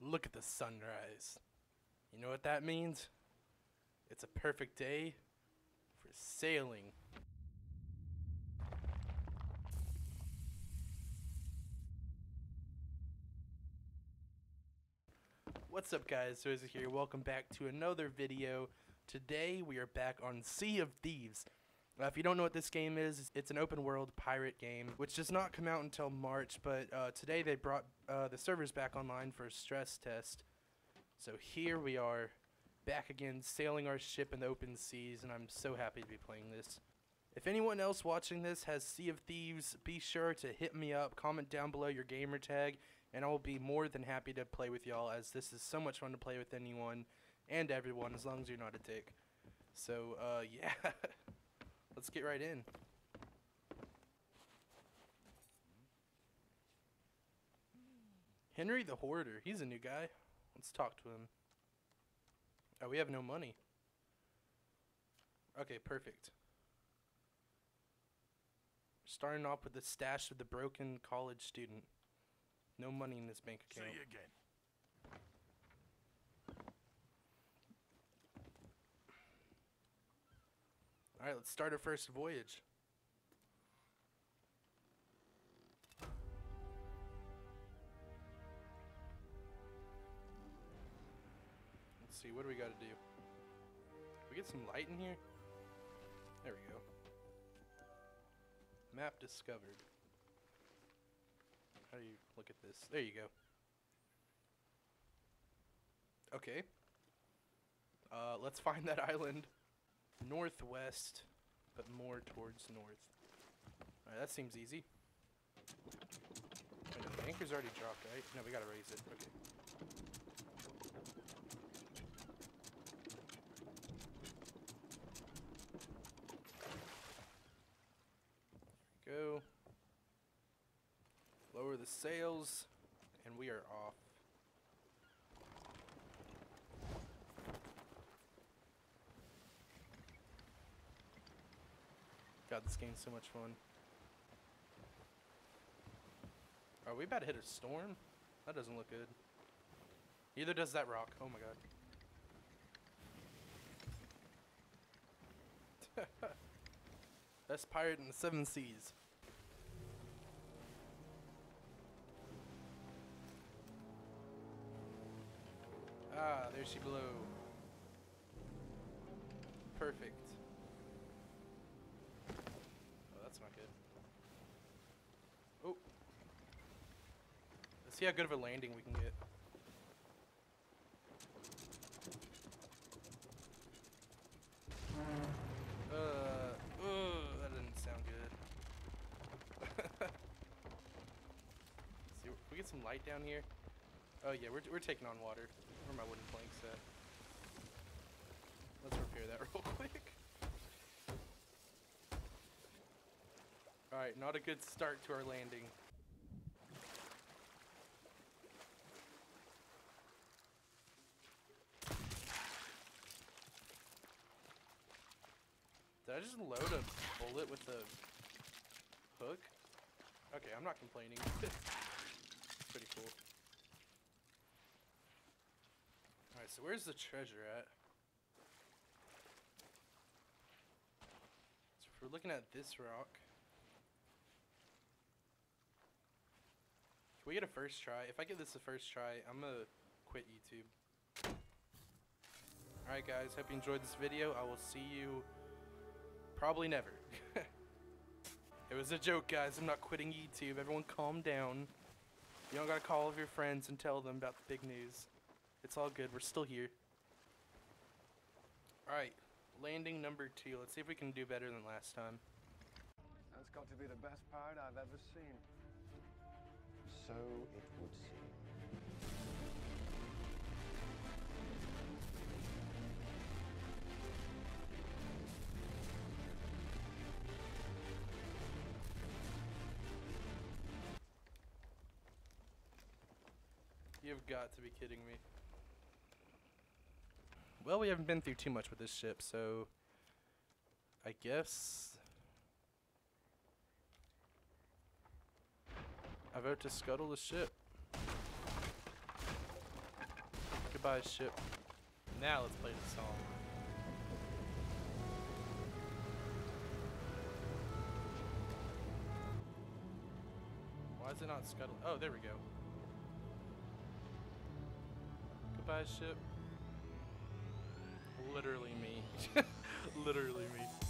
Look at the sunrise. You know what that means? It's a perfect day for sailing. What's up guys, Swoozie here, welcome back to another video. Today we are back on Sea of Thieves. If you don't know what this game is, it's an open world pirate game, which does not come out until March, but today they brought the servers back online for a stress test. So here we are, back again, sailing our ship in the open seas, and I'm so happy to be playing this. If anyone else watching this has Sea of Thieves, be sure to hit me up, comment down below your gamer tag, and I will be more than happy to play with y'all, as this is so much fun to play with anyone and everyone, as long as you're not a dick. So, yeah. Let's get right in. Henry the Hoarder, he's a new guy. Let's talk to him. Oh, we have no money. Okay, perfect. Starting off with the stash of the broken college student. No money in his bank account. See you again. Alright, let's start our first voyage. Let's see, what do we gotta do? We get some light in here? There we go. Map discovered. How do you look at this? There you go. Okay. Let's find that island. Northwest, but more towards north. Alright, that seems easy. Wait, the anchor's already dropped, right? No, we gotta raise it. Okay. There we go. Lower the sails, and we are off. God, this game's so much fun. Are we about to hit a storm? That doesn't look good. Neither does that rock. Oh my god. Best pirate in the seven seas. Ah, there she blew. Perfect. Oh, that's not good. Oh. Let's see how good of a landing we can get. That didn't sound good. See, we get some light down here. Oh yeah, we're taking on water. Where are my wooden planks at? Let's repair that real quick. Alright, not a good start to our landing. Did I just load a bullet with a hook? Okay, I'm not complaining. It's pretty cool. Alright, so where's the treasure at? So if we're looking at this rock... Can we get a first try? If I get this a first try, I'm gonna quit YouTube. Alright guys, hope you enjoyed this video. I will see you... probably never. It was a joke guys, I'm not quitting YouTube. Everyone calm down. You don't gotta call all of your friends and tell them about the big news. It's all good, we're still here. Alright, landing number 2. Let's see if we can do better than last time. That's got to be the best pirate I've ever seen. So it would seem. You've got to be kidding me. Well, we haven't been through too much with this ship, so I guess I vote to scuttle the ship. buy a ship. Now let's play the song. Why is it not scuttled? Oh, there we go. Goodbye, ship. Literally me. Literally me.